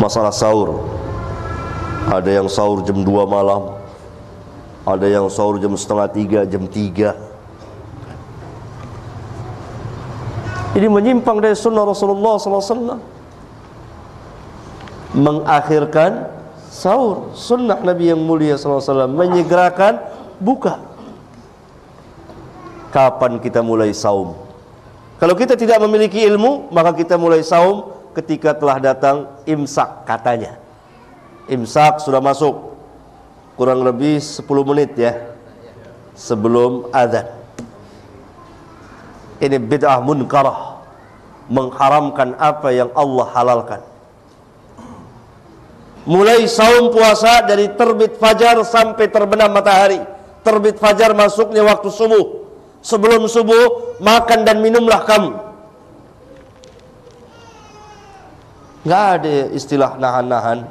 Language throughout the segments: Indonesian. masalah sahur. Ada yang sahur jam 2 malam, ada yang sahur jam setengah 3, jam 3. Ini menyimpang dari sunnah Rasulullah SAW. Mengakhirkan sahur, sunnah Nabi yang mulia SAW. Menyegerakan buka. Kapan kita mulai saum? Kalau kita tidak memiliki ilmu, maka kita mulai saum ketika telah datang imsak katanya. Imsak sudah masuk kurang lebih 10 menit ya sebelum azan. Ini bid'ah munkarah, mengharamkan apa yang Allah halalkan. Mulai saum puasa dari terbit fajar sampai terbenam matahari. Terbit fajar masuknya waktu subuh. Sebelum subuh, makan dan minumlah kamu. Nggak ada istilah nahan-nahan,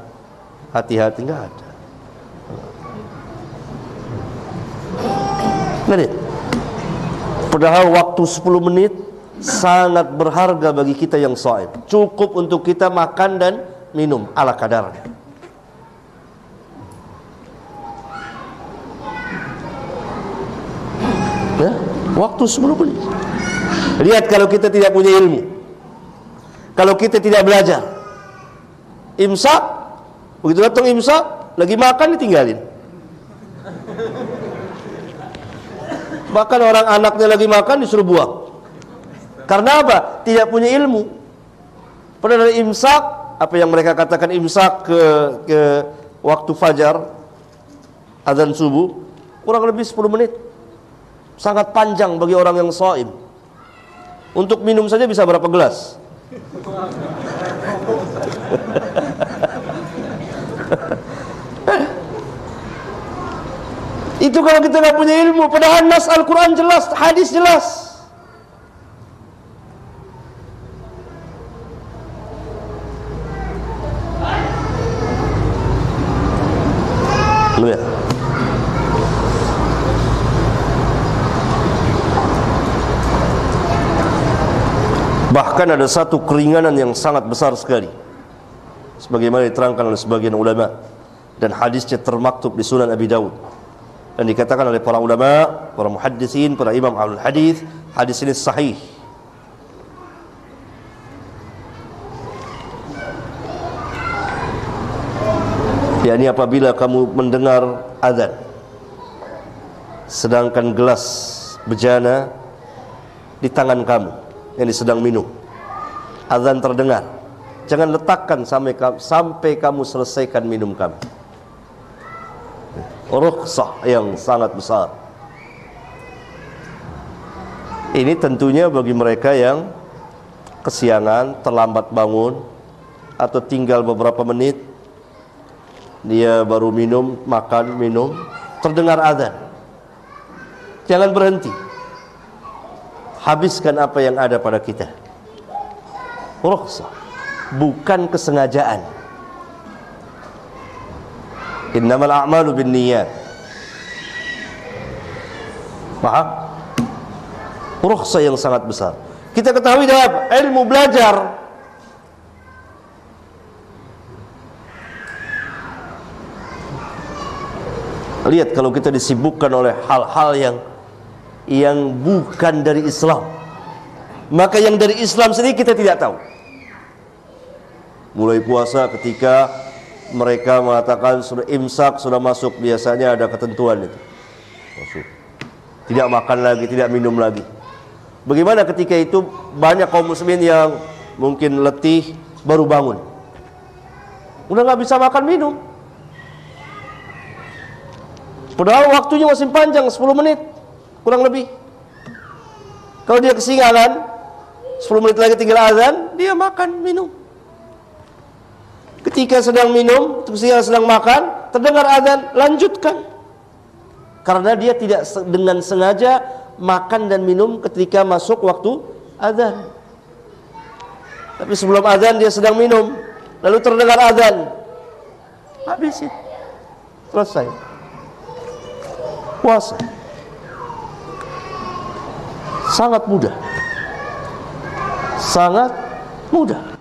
hati-hati, nggak ada. Ngerti? Padahal waktu 10 menit sangat berharga bagi kita yang shaim. Cukup untuk kita makan dan minum ala kadarnya. Ya? Waktu 10 menit. Lihat kalau kita tidak punya ilmu, kalau kita tidak belajar. Imsak, begitu datang imsak, lagi makan ditinggalin. Bahkan orang anaknya lagi makan disuruh buang. Karena apa? Tidak punya ilmu. Pada dari imsak, apa yang mereka katakan imsak ke waktu fajar, azan subuh, kurang lebih 10 menit. Sangat panjang bagi orang yang shaim. Untuk minum saja bisa berapa gelas? Itu kalau kita tidak punya ilmu. Padahal nas Al-Quran jelas, hadis jelas. Lihat. Bahkan ada satu keringanan yang sangat besar sekali, sebagaimana diterangkan oleh sebagian ulama, dan hadisnya termaktub di Sunan Abi Dawud, dan dikatakan oleh para ulama, para muhaddisin, para imam ahlul hadis, hadis ini sahih. Yakni apabila kamu mendengar azan, sedangkan gelas bejana di tangan kamu yang sedang minum, azan terdengar, jangan letakkan sampai kamu selesaikan minum kamu. Rukhsah yang sangat besar. Ini tentunya bagi mereka yang kesiangan, terlambat bangun, atau tinggal beberapa menit dia baru minum, makan, minum, terdengar azan, jangan berhenti. Habiskan apa yang ada pada kita. Rukhsah, bukan kesengajaan. Innamal a'malu bin niyat. Paham? Rukhsah yang sangat besar. Kita ketahui dalam ilmu belajar. Lihat kalau kita disibukkan oleh hal-hal yang bukan dari Islam, maka yang dari Islam sendiri kita tidak tahu. Mulai puasa ketika mereka mengatakan sudah imsak, sudah masuk, biasanya ada ketentuan itu masuk. Tidak makan lagi, tidak minum lagi. Bagaimana ketika itu banyak kaum muslimin yang mungkin letih, baru bangun, udah nggak bisa makan minum, padahal waktunya masih panjang, 10 menit kurang lebih. Kalau dia kesingalan, 10 menit lagi tinggal azan, dia makan, minum. Ketika sedang minum, ketika sedang makan, terdengar azan, lanjutkan. Karena dia tidak dengan sengaja makan dan minum ketika masuk waktu azan. Tapi sebelum azan dia sedang minum, lalu terdengar azan, habisin, selesai puasa. Sangat mudah. Sangat mudah.